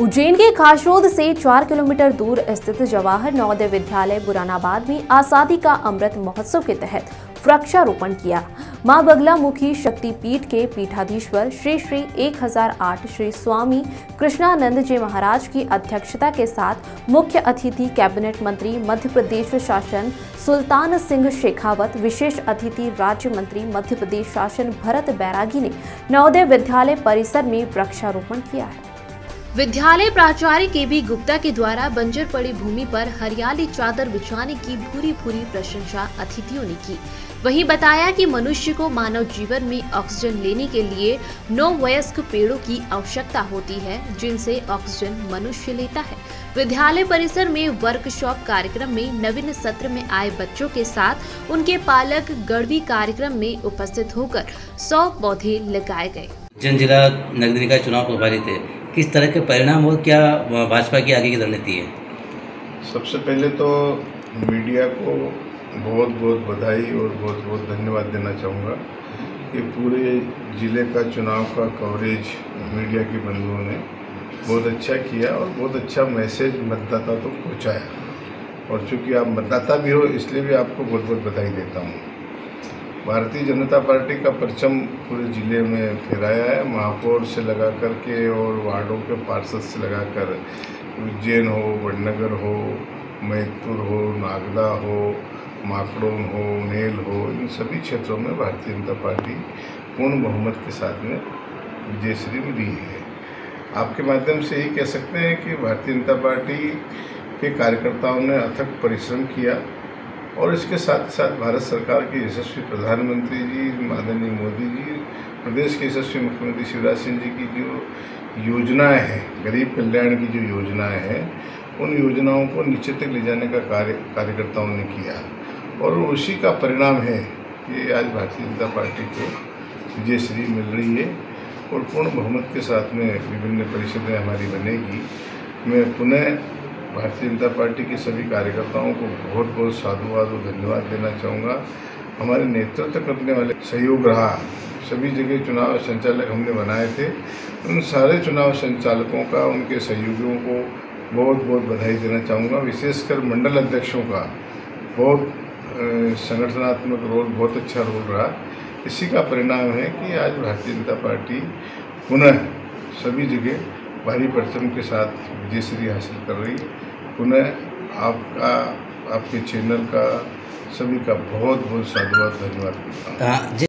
उज्जैन के खासरोद से 4 किलोमीटर दूर स्थित जवाहर नवोदय विद्यालय बुरानाबाद में आजादी का अमृत महोत्सव के तहत वृक्षारोपण किया। मां बगलामुखी शक्तिपीठ के पीठाधीश्वर श्री 1008 श्री स्वामी कृष्णानंद जी महाराज की अध्यक्षता के साथ मुख्य अतिथि कैबिनेट मंत्री मध्य प्रदेश शासन सुल्तान सिंह शेखावत, विशेष अतिथि राज्य मंत्री मध्य प्रदेश शासन भरत बैरागी ने नवोदय विद्यालय परिसर में वृक्षारोपण किया है। विद्यालय प्राचार्य के बी गुप्ता के द्वारा बंजर पड़ी भूमि पर हरियाली चादर बिछाने की भूरी प्रशंसा अतिथियों ने की। वहीं बताया कि मनुष्य को मानव जीवन में ऑक्सीजन लेने के लिए 9 वयस्क पेड़ों की आवश्यकता होती है, जिनसे ऑक्सीजन मनुष्य लेता है। विद्यालय परिसर में वर्कशॉप कार्यक्रम में नवीन सत्र में आए बच्चों के साथ उनके पालक गढ़वी कार्यक्रम में उपस्थित होकर 100 पौधे लगाए गए। उज्जैन जिला नगर निकाय चुनाव प्रभारी थे, किस तरह के परिणाम और क्या भाजपा की आगे की रणनीति है? सबसे पहले तो मीडिया को बहुत बहुत बधाई और बहुत बहुत धन्यवाद देना चाहूँगा कि पूरे ज़िले का चुनाव का कवरेज मीडिया के बंधुओं ने बहुत अच्छा किया और बहुत अच्छा मैसेज मतदाता को पहुँचाया। और चूँकि आप मतदाता भी हो इसलिए भी आपको बहुत बहुत बधाई देता हूँ। भारतीय जनता पार्टी का परचम पूरे ज़िले में फहराया है, महापौर से लगा करके और वार्डों के पार्षद से लगा कर, उज्जैन हो, वडनगर हो, मैतपुर हो, नागदा हो, माकड़ोन हो, नेल हो, इन सभी क्षेत्रों में भारतीय जनता पार्टी पूर्ण बहुमत के साथ में विजयश्री मिली है। आपके माध्यम से यही कह सकते हैं कि भारतीय जनता पार्टी के कार्यकर्ताओं ने अथक परिश्रम किया और इसके साथ साथ भारत सरकार के यशस्वी प्रधानमंत्री जी माननीय मोदी जी, प्रदेश के यशस्वी मुख्यमंत्री शिवराज सिंह जी की जो योजनाएँ हैं, गरीब कल्याण की जो योजनाएँ हैं, उन योजनाओं को नीचे तक ले जाने का कार्य कार्यकर्ताओं ने किया और उसी का परिणाम है कि आज भारतीय जनता पार्टी को विजयश्री मिल रही है और पूर्ण बहुमत के साथ में विभिन्न परिषदें हमारी बनेगी। मैं पुनः भारतीय जनता पार्टी के सभी कार्यकर्ताओं को बहुत बहुत साधुवाद और धन्यवाद देना चाहूँगा। हमारे नेतृत्व करने वाले सहयोग रहा, सभी जगह चुनाव संचालक हमने बनाए थे, उन सारे चुनाव संचालकों का, उनके सहयोगियों को बहुत बहुत बधाई देना चाहूँगा। विशेषकर मंडल अध्यक्षों का बहुत संगठनात्मक रोल, बहुत अच्छा रोल रहा। इसी का परिणाम है कि आज भारतीय जनता पार्टी पुनः सभी जगह भारी परचम के साथ विजयश्री हासिल कर रही है। पुनः आपका, आपके चैनल का, सभी का बहुत बहुत साधुवाद धन्यवाद करता हूँ।